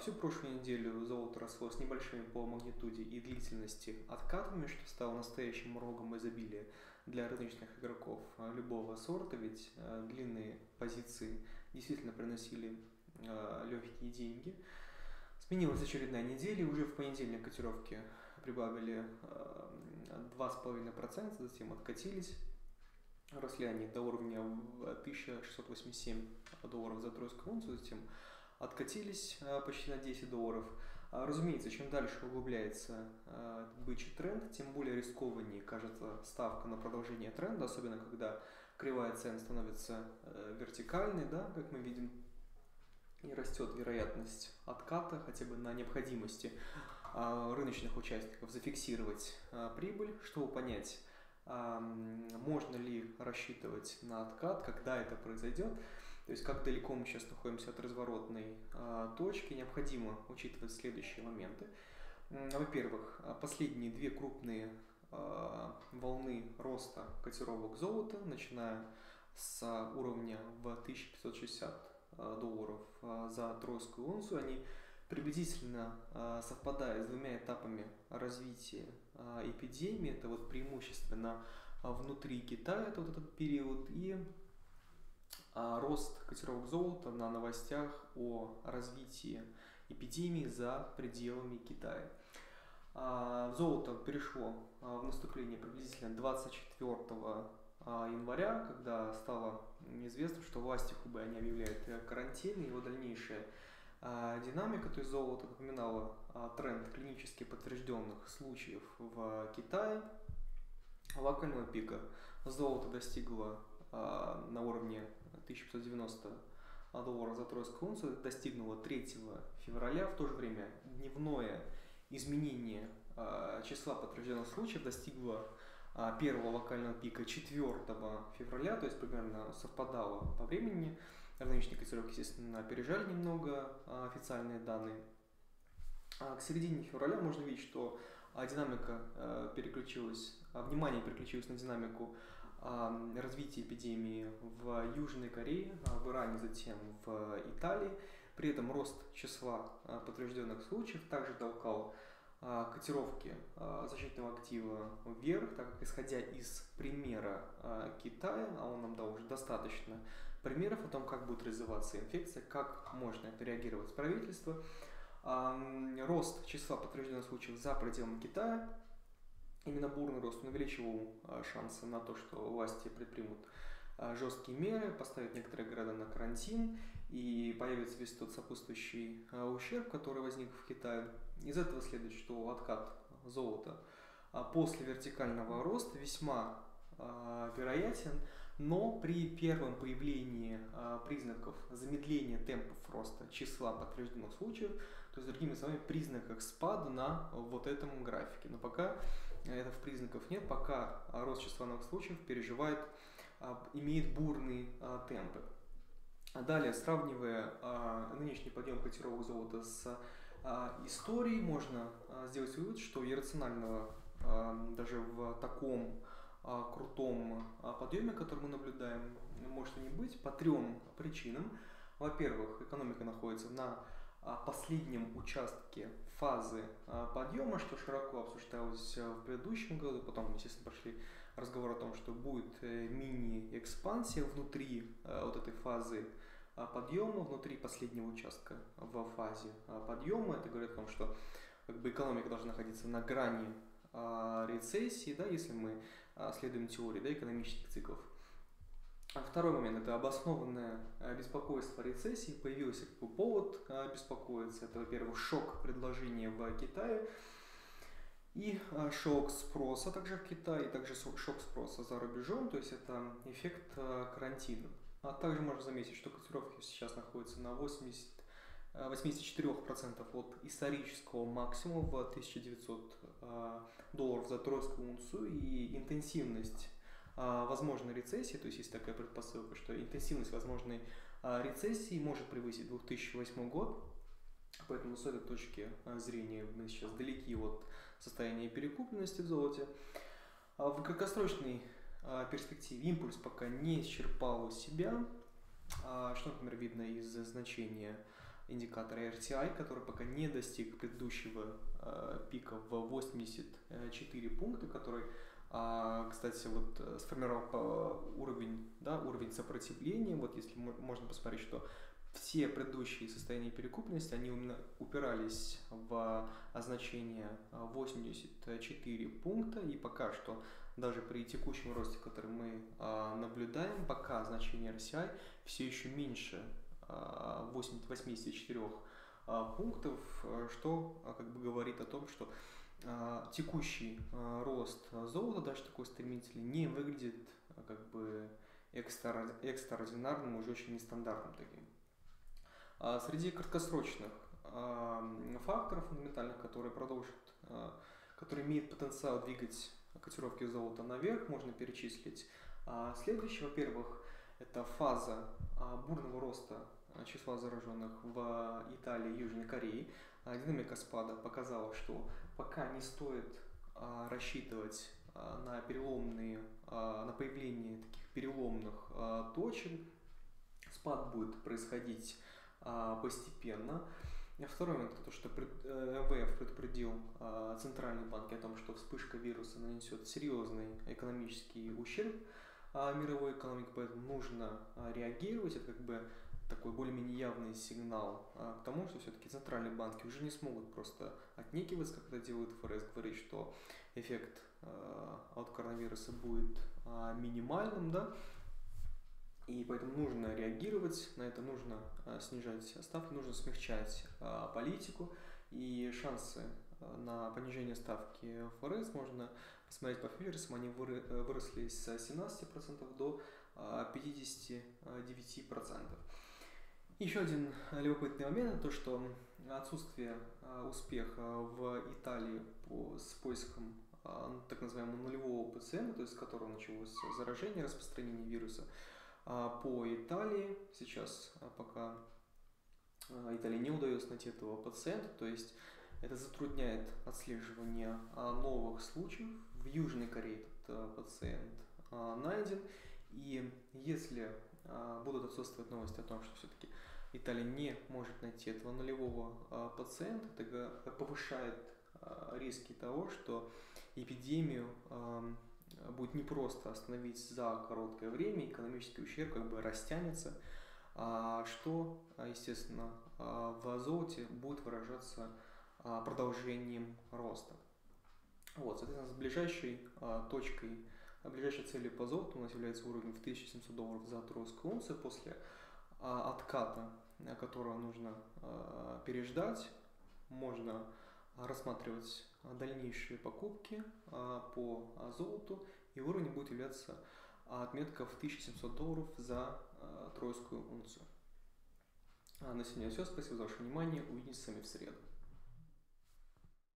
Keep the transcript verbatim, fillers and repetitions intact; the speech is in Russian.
всю прошлую неделю золото росло с небольшими по магнитуде и длительности откатами, что стало настоящим рогом изобилия для рыночных игроков любого сорта, ведь длинные позиции действительно приносили легкие деньги. Сменилась очередная неделя, уже в понедельник котировки прибавили два с половиной процента, затем откатились. Росли они до уровня тысяча шестьсот восемьдесят семь долларов за тройскую унцию, затем откатились почти на десять долларов. Разумеется, чем дальше углубляется бычий тренд, тем более рискованнее кажется ставка на продолжение тренда, особенно когда кривая цен становится вертикальной, да, как мы видим, и растет вероятность отката хотя бы на необходимости рыночных участников зафиксировать прибыль, чтобы понять, можно ли рассчитывать на откат, когда это произойдет, то есть как далеко мы сейчас находимся от разворотной а, точки. Необходимо учитывать следующие моменты. Во-первых, последние две крупные а, волны роста котировок золота, начиная с уровня в тысяча пятьсот шестьдесят долларов за тройскую унцию, они приблизительно а, совпадают с двумя этапами развития а, эпидемии. Это вот преимущественно а, внутри Китая, это вот этот период, и а, рост котировок золота на новостях о развитии эпидемии за пределами Китая. А, золото перешло а, в наступление приблизительно двадцать четвёртого января, когда стало известно, что власти Хубэй они объявляют карантин, и его дальнейшее динамика, то есть золото напоминало тренд клинически подтвержденных случаев в Китае. Локального пика золото достигло на уровне тысяча пятьсот девяносто долларов за тройскую унцию, достигнуло третьего февраля. В то же время дневное изменение числа подтвержденных случаев достигло первого локального пика четвёртого февраля, то есть примерно совпадало по времени. Рыночные котировки, естественно, опережали немного официальные данные. К середине февраля можно видеть, что динамика переключилась, внимание переключилось на динамику развития эпидемии в Южной Корее, в Иране, затем в Италии. При этом рост числа подтвержденных случаев также толкал котировки защитного актива вверх, так как, исходя из примера Китая, а он нам дал уже достаточно примеров о том, как будет развиваться инфекция, как можно реагировать правительство. Рост числа подтвержденных случаев за пределами Китая, именно бурный рост, увеличивал шансы на то, что власти предпримут жесткие меры, поставят некоторые города на карантин, и появится весь тот сопутствующий ущерб, который возник в Китае. Из этого следует, что откат золота после вертикального роста весьма вероятен, но при первом появлении признаков замедления темпов роста числа подтвержденных случаев, то есть, другими словами, признаках спада на вот этом графике. Но пока этих признаков нет, пока рост числа новых случаев переживает, имеет бурные темпы. Далее, сравнивая нынешний подъем котировок золота с историей, можно сделать вывод, что иррационального даже в таком крутом подъеме, который мы наблюдаем, может и не быть, по трем причинам. Во-первых, экономика находится на последнем участке фазы подъема, что широко обсуждалось в предыдущем году. Потом, естественно, пошли разговоры о том, что будет мини-экспансия внутри вот этой фазы подъема, внутри последнего участка в фазе подъема. Это говорит о том, что как бы экономика должна находиться на грани рецессии, да, если мы следуем теории, да, экономических циклов. Второй момент – это обоснованное беспокойство рецессии. Появился какой повод беспокоиться. Это, во-первых, шок предложения в Китае и шок спроса также в Китае, и также шок спроса за рубежом, то есть это эффект карантина. А также можно заметить, что котировки сейчас находятся на восьмидесяти четырёх процентах от исторического максимума в тысяча девятьсот долларов за тройскую унцию, и интенсивность возможной рецессии, то есть есть такая предпосылка, что интенсивность возможной рецессии может превысить две тысячи восьмой год, поэтому с этой точки зрения мы сейчас далеки от состояния перекупленности в золоте. В краткосрочной перспективе импульс пока не исчерпал себя, что, например, видно из значения индикатор эр ти ай, который пока не достиг предыдущего э, пика в восемьдесят четыре пункта, который, э, кстати, вот сформировал уровень, да, уровень сопротивления. Вот если можно посмотреть, что все предыдущие состояния перекупленности, они упирались в значение восемьдесят четыре пункта, и пока что, даже при текущем росте, который мы а, наблюдаем, пока значение эр си ай все еще меньше а, восьмидесяти четырёх а, пунктов, что а, как бы говорит о том, что а, текущий а, рост золота, даже такой стремительный, не выглядит а, как бы экстра, экстраординарным, уже очень нестандартным таким. Среди краткосрочных факторов фундаментальных, которые продолжат, которые имеют потенциал двигать котировки золота наверх, можно перечислить следующие. Во-первых, это фаза бурного роста числа зараженных в Италии и Южной Корее. Динамика спада показала, что пока не стоит рассчитывать на переломные, на появление таких переломных точек. Спад будет происходить постепенно. Второй момент, то, что МВФ предупредил центральные банки о том, что вспышка вируса нанесет серьезный экономический ущерб мировой экономике, поэтому нужно реагировать. Это как бы такой более-менее явный сигнал к тому, что все-таки центральные банки уже не смогут просто отнекиваться, как это делает ФРС, говорить, что эффект от коронавируса будет минимальным, да. И поэтому нужно реагировать, на это нужно а, снижать ставки, нужно смягчать а, политику. И шансы а, на понижение ставки ФРС можно посмотреть по фьючерсам. Они выры, выросли с семнадцати процентов до а, пятидесяти девяти процентов. Еще один любопытный момент, то что отсутствие а, успеха в Италии по, с поиском а, так называемого нулевого пациента, то есть с которого началось заражение, распространение вируса по Италии. Сейчас пока Италии не удается найти этого пациента, то есть это затрудняет отслеживание новых случаев. В Южной Корее этот пациент найден, и если будут отсутствовать новости о том, что все-таки Италия не может найти этого нулевого пациента, это повышает риски того, что эпидемию будет непросто остановить за короткое время, экономический ущерб как бы растянется, что, естественно, в золоте будет выражаться продолжением роста. Вот, соответственно, с ближайшей точкой, ближайшей целью по золоту у нас является уровень в тысячу семьсот долларов за тройскую унцию, после отката, которого нужно переждать, можно рассматривать дальнейшие покупки по золоту, и уровень будет являться отметка в тысячу семьсот долларов за тройскую унцию. На сегодня все. Спасибо за ваше внимание. Увидимся с вами в среду.